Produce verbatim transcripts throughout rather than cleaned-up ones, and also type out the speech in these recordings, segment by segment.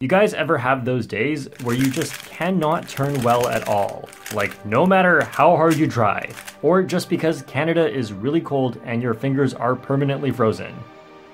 You guys ever have those days where you just cannot turn well at all? Like no matter how hard you try, or just because Canada is really cold and your fingers are permanently frozen?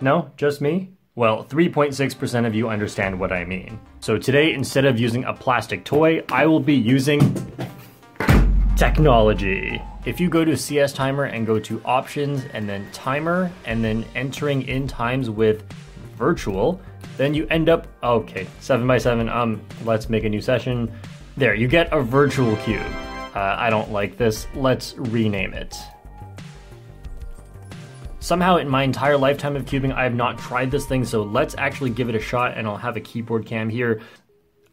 No, just me? Well, three point six percent of you understand what I mean. So today, instead of using a plastic toy, I will be using technology. If you go to C S Timer and go to options and then timer and then entering in times with virtual, then you end up, okay, seven by seven, um, let's make a new session. There, you get a virtual cube. Uh, I don't like this, let's rename it. Somehow in my entire lifetime of cubing, I have not tried this thing, so let's actually give it a shot and I'll have a keyboard cam here.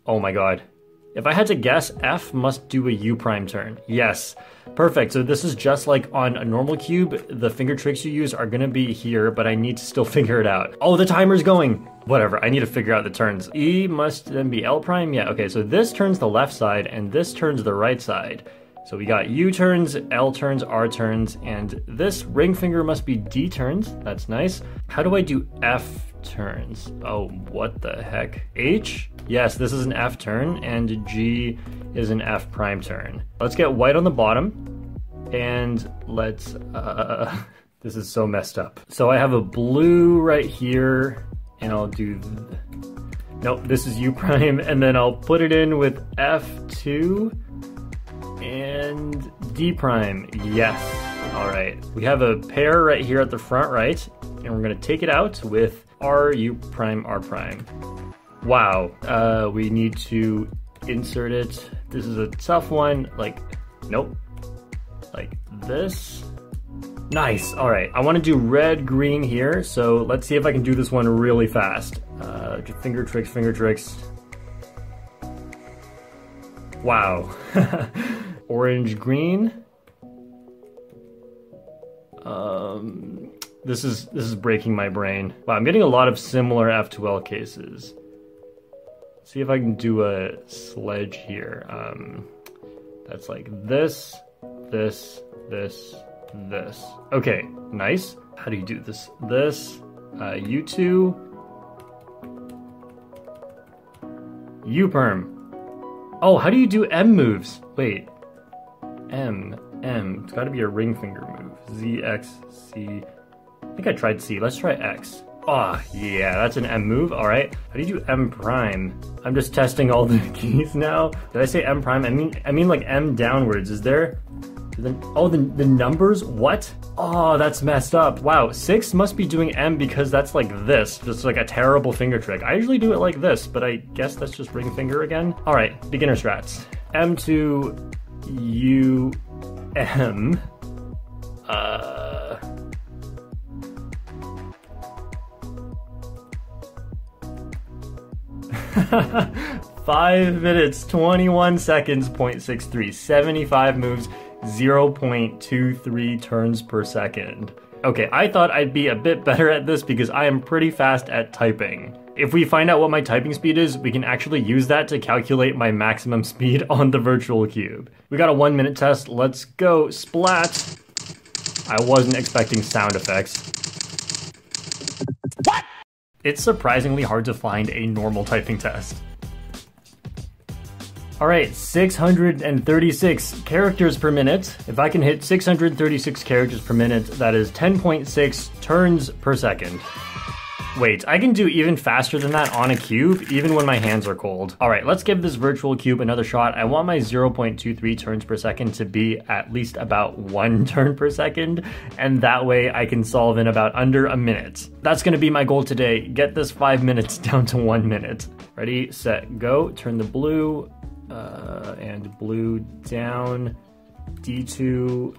Oh my God. If I had to guess, F must do a U prime turn. Yes, perfect. So this is just like on a normal cube, the finger tricks you use are gonna be here, but I need to still figure it out. Oh, the timer's going. Whatever, I need to figure out the turns. E must then be L prime, yeah, okay. So this turns the left side and this turns the right side. So we got U turns, L turns, R turns, and this ring finger must be D turns, that's nice. How do I do F turns? Oh, what the heck? H? Yes, this is an F turn, and G is an F prime turn. Let's get white on the bottom, and let's, uh, this is so messed up. So I have a blue right here, and I'll do, th nope, this is U prime, and then I'll put it in with F two and D prime, yes. All right, we have a pair right here at the front right, and we're gonna take it out with R, U prime, R prime. Wow, uh, we need to insert it. This is a tough one, like, nope, like this. Nice, all right, I wanna do red, green here, so let's see if I can do this one really fast. Uh, finger tricks, finger tricks. Wow. Orange, green. Um, this is, this is breaking my brain. Wow, I'm getting a lot of similar F two L cases. See if I can do a sledge here. Um, that's like this, this, this, this. Okay, nice. How do you do this? This, uh, U two, Uperm. Oh, how do you do M moves? Wait, M, M, it's gotta be a ring finger move. Z, X, C, I think I tried C, let's try X. Oh, yeah, that's an M move, all right. How do you do M prime? I'm just testing all the keys now. Did I say M prime? I mean, I mean like M downwards, is there? The, oh, the, the numbers, what? Oh, that's messed up. Wow, six must be doing M because that's like this, just like a terrible finger trick. I usually do it like this, but I guess that's just ring finger again. All right, beginner strats. M to U, M. Uh. five minutes, twenty-one seconds, point six three, seventy-five moves, zero point two three turns per second. Okay, I thought I'd be a bit better at this because I am pretty fast at typing. If we find out what my typing speed is, we can actually use that to calculate my maximum speed on the virtual cube. We got a one minute test, let's go, splat. I wasn't expecting sound effects. What? It's surprisingly hard to find a normal typing test. All right, six hundred thirty-six characters per minute. If I can hit six hundred thirty-six characters per minute, that is ten point six turns per second. Wait, I can do even faster than that on a cube, even when my hands are cold. All right, let's give this virtual cube another shot. I want my zero point two three turns per second to be at least about one turn per second, and that way I can solve in about under a minute. That's gonna be my goal today. Get this five minutes down to one minute. Ready, set, go. Turn the blue, uh, and blue down, D two,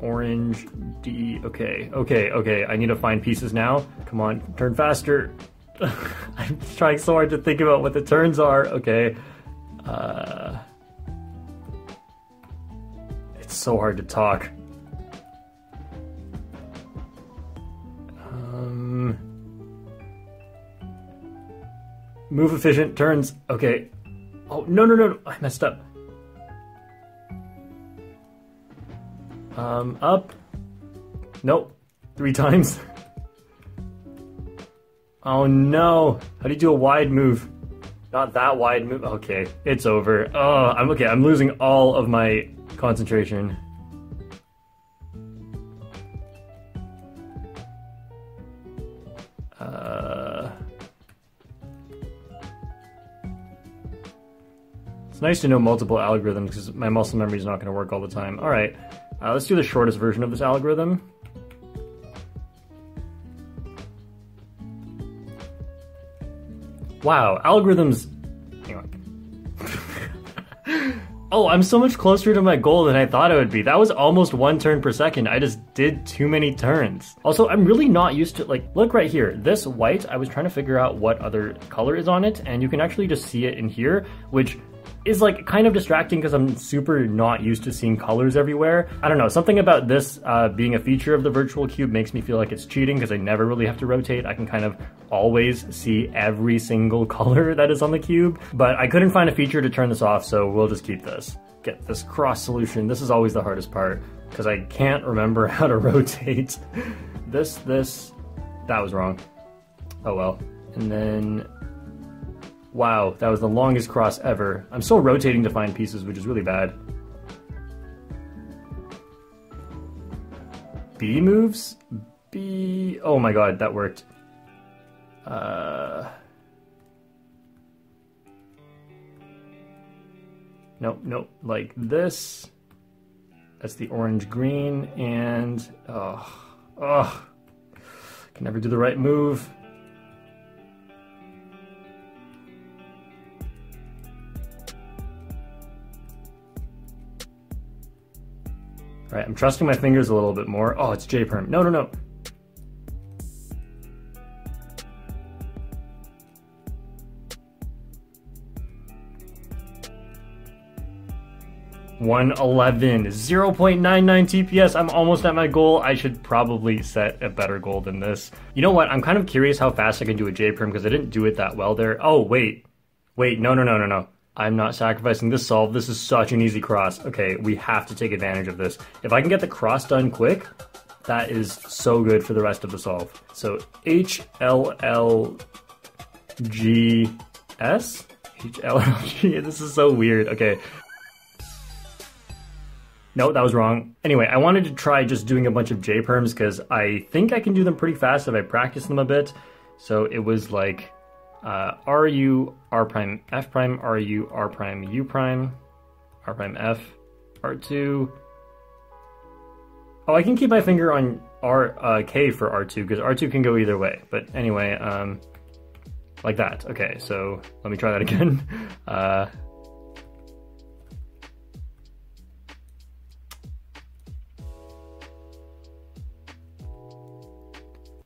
orange, D, okay, okay, okay. I need to find pieces now. Come on, turn faster. I'm trying so hard to think about what the turns are. Okay. Uh, it's so hard to talk. Um, move efficient, turns, okay. Oh, no, no, no, no. I messed up. Um, up, nope, three times. Oh no, how do you do a wide move? Not that wide move. Okay, it's over. Oh, I'm okay. I'm losing all of my concentration. Uh, it's nice to know multiple algorithms because my muscle memory is not going to work all the time. All right, uh, let's do the shortest version of this algorithm. Wow, algorithms, hang on. Oh, I'm so much closer to my goal than I thought it would be. That was almost one turn per second. I just did too many turns. Also, I'm really not used to, like, look right here. This white, I was trying to figure out what other color is on it, and you can actually just see it in here, which is like kind of distracting because I'm super not used to seeing colors everywhere. I don't know, something about this uh, being a feature of the virtual cube makes me feel like it's cheating because I never really have to rotate. I can kind of always see every single color that is on the cube, but I couldn't find a feature to turn this off, so we'll just keep this. Get this cross solution. This is always the hardest part because I can't remember how to rotate. This, this, that was wrong. Oh well. And then wow, that was the longest cross ever. I'm still rotating to find pieces, which is really bad. B moves? B... Oh my god, that worked. Uh... Nope, nope, like this. That's the orange-green, and... Oh, oh, can never do the right move. All right, I'm trusting my fingers a little bit more. Oh, it's J perm. No, no, no. one eleven, zero point nine nine T P S. I'm almost at my goal. I should probably set a better goal than this. You know what? I'm kind of curious how fast I can do a J perm because I didn't do it that well there. Oh, wait. Wait, no, no, no, no, no. I'm not sacrificing this solve. This is such an easy cross. Okay, we have to take advantage of this. If I can get the cross done quick, that is so good for the rest of the solve. So H L L G S? H L L G, this is so weird. Okay. No, that was wrong. Anyway, I wanted to try just doing a bunch of J perms because I think I can do them pretty fast if I practice them a bit. So it was like Uh, R U R prime F prime R U R prime U prime R prime F R two. Oh, I can keep my finger on R uh, K for R two because R two can go either way. But anyway, um, like that. Okay, so let me try that again. Uh,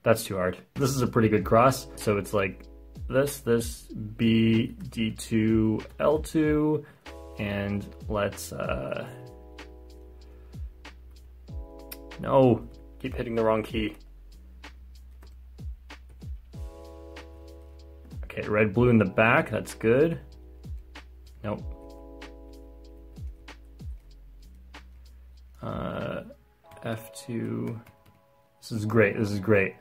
that's too hard. This is a pretty good cross. So it's like this, this, B, D two, L two, and let's, uh, no, keep hitting the wrong key. Okay, red, blue in the back, that's good. Nope. Uh, F two, this is great, this is great.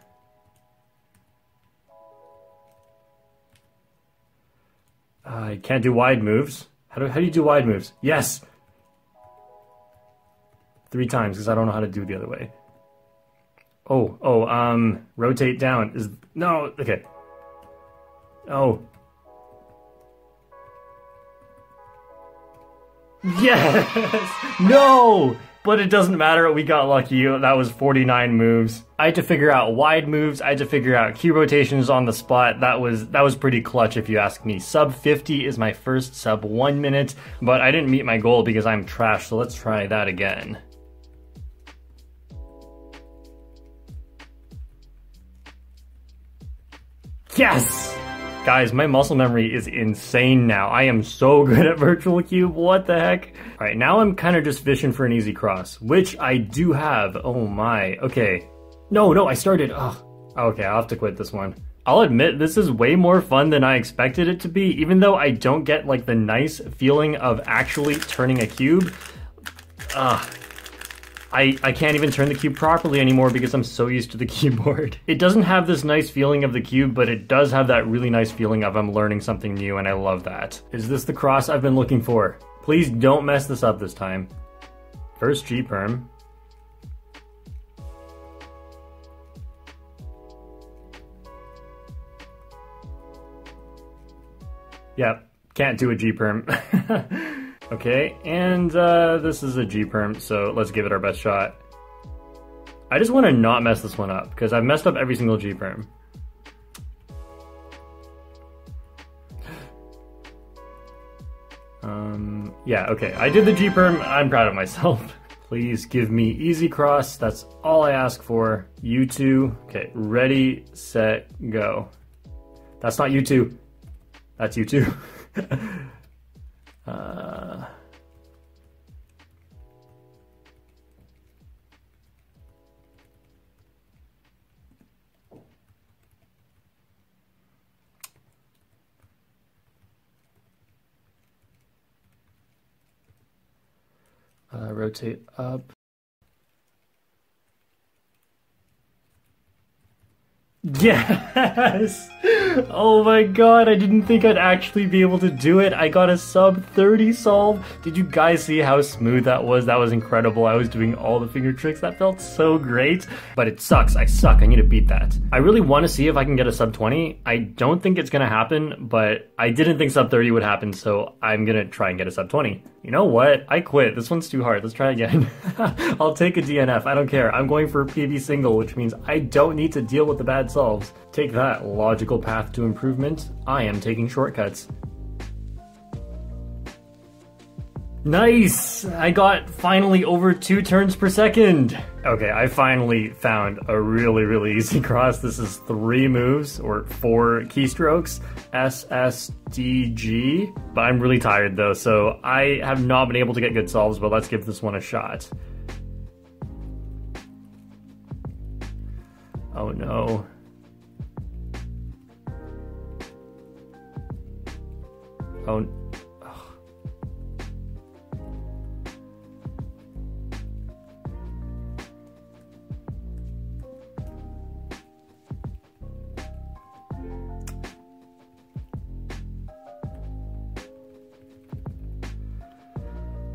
I can't do wide moves. How do, how do you do wide moves? Yes! Three times, because I don't know how to do the other way. Oh, oh, um, rotate down is... No, okay. Oh. Yes! No! But it doesn't matter, we got lucky. That was forty-nine moves. I had to figure out wide moves, I had to figure out key rotations on the spot. That was that was pretty clutch if you ask me. Sub fifty is my first sub one minute, but I didn't meet my goal because I'm trash, so let's try that again. Yes! Guys, my muscle memory is insane now. I am so good at Virtual Cube, what the heck? All right, now I'm kind of just fishing for an easy cross, which I do have. Oh my, okay. No, no, I started, ugh. Okay, I'll have to quit this one. I'll admit this is way more fun than I expected it to be, even though I don't get like the nice feeling of actually turning a cube. Ugh. I, I can't even turn the cube properly anymore because I'm so used to the keyboard. It doesn't have this nice feeling of the cube, but it does have that really nice feeling of I'm learning something new, and I love that. Is this the cross I've been looking for? Please don't mess this up this time. First G perm. Yep, can't do a G perm. Okay, and uh, this is a G perm, so let's give it our best shot. I just want to not mess this one up because I've messed up every single G perm. Um, yeah, okay, I did the G perm. I'm proud of myself. Please give me easy cross. That's all I ask for. U two. Okay, ready, set, go. That's not U two. That's you too. uh, uh, rotate up. Yes! Oh my god, I didn't think I'd actually be able to do it. I got a sub thirty solve. Did you guys see how smooth that was? That was incredible. I was doing all the finger tricks. That felt so great. But it sucks. I suck. I need to beat that. I really want to see if I can get a sub twenty. I don't think it's going to happen, but I didn't think sub thirty would happen, so I'm going to try and get a sub twenty. You know what? I quit. This one's too hard. Let's try again. I'll take a D N F. I don't care. I'm going for a P B single, which means I don't need to deal with the bad solves. Take that, logical path to improvement. I am taking shortcuts. Nice! I got finally over two turns per second. Okay, I finally found a really, really easy cross. This is three moves or four keystrokes. S, S, D, G. But I'm really tired though, so I have not been able to get good solves, but let's give this one a shot. Oh no. Oh.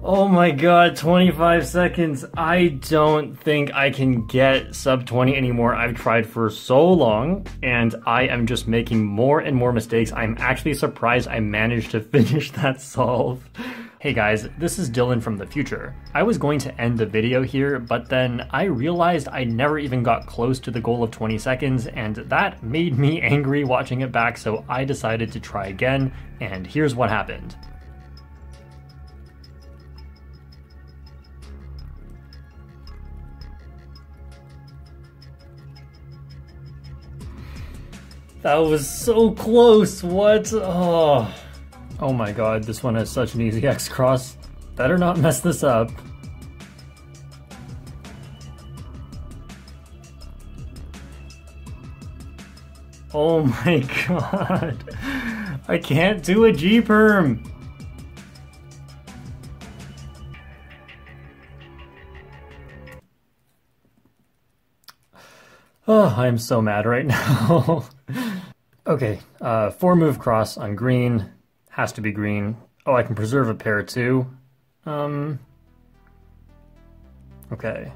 Oh my god, twenty-five seconds. I don't think I can get sub twenty anymore. I've tried for so long and I am just making more and more mistakes. I'm actually surprised I managed to finish that solve. Hey guys, this is Dylan from the future. I was going to end the video here, but then I realized I never even got close to the goal of twenty seconds, and that made me angry watching it back, so I decided to try again, and here's what happened. That was so close, what? Oh. Oh my god, this one has such an easy X-Cross. Better not mess this up. Oh my god. I can't do a G perm. Oh, I'm so mad right now. Okay, uh, four move cross on green, has to be green. Oh, I can preserve a pair too. Um, okay.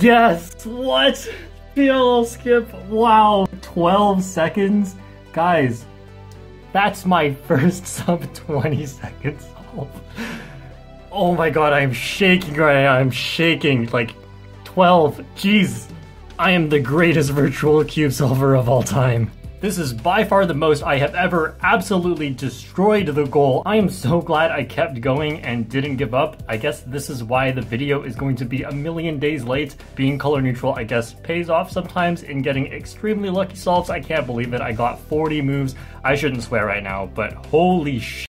Yes, what? P L L skip, wow. twelve seconds, guys. That's my first sub twenty second solve. Oh my god, I'm shaking right now. I'm shaking like twelve. Jeez, I am the greatest virtual cube solver of all time. This is by far the most I have ever absolutely destroyed the goal. I am so glad I kept going and didn't give up. I guess this is why the video is going to be a million days late. Being color neutral, I guess, pays off sometimes in getting extremely lucky solves. I can't believe it. I got forty moves. I shouldn't swear right now, but holy shit.